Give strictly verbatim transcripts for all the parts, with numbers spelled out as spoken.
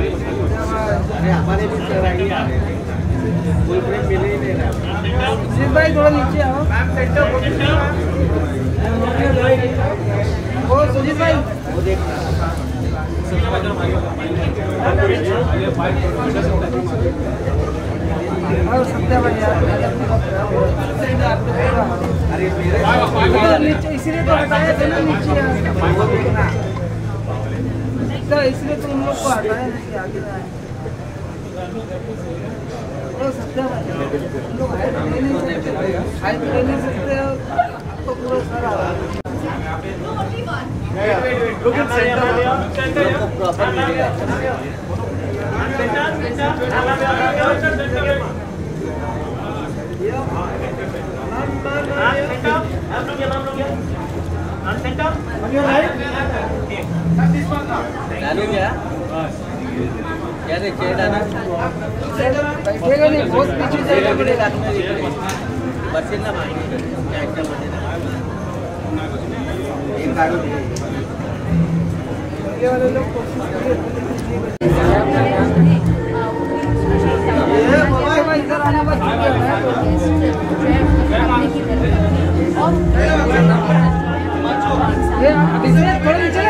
हमारे भी भाई थोड़ा नीचे आओ वो सुजीत भाई वो देखना इसीलिए तो बताया था ना नीचे इसलिए तो उन लोग को आता है नहीं आगे आए वो सत्या लोग आए नहीं सकते आए तो नहीं सकते तो पूरा सारा क्या रे चेड़ा ना चेड़ा नहीं बहुत पीछे जाएगा बड़े रात में बस इतना मांगे क्या एकदम बने एक बार ये वाले लोग ये मोबाइल में इधर आना बस ये बिजनेस थोड़ा नीचे ले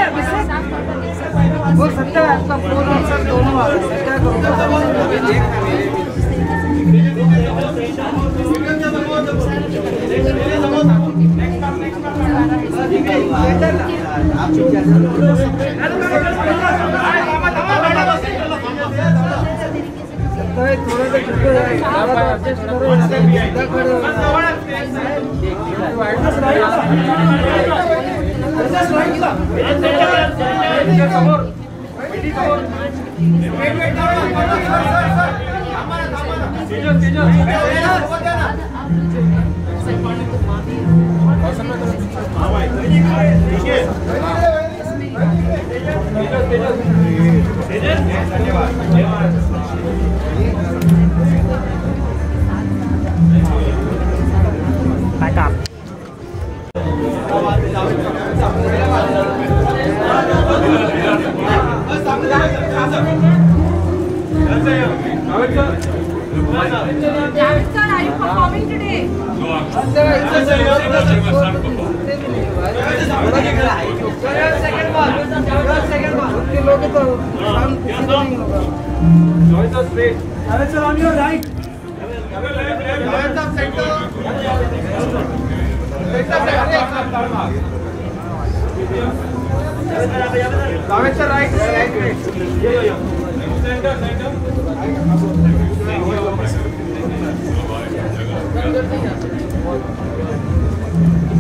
वो सत्ता है आपका फोन और सब दोनों आ रहे हैं क्या करोगे वेट वेट करो सर सर हमारा हमारा तेजो तेजो बहुत देना सर पानी तो मांगी मौसम में तो हां भाई ठीक है तेजो तेजो तेजो धन्यवाद बाय का David sir, are you performing today? No, I'm sorry. Thank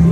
you.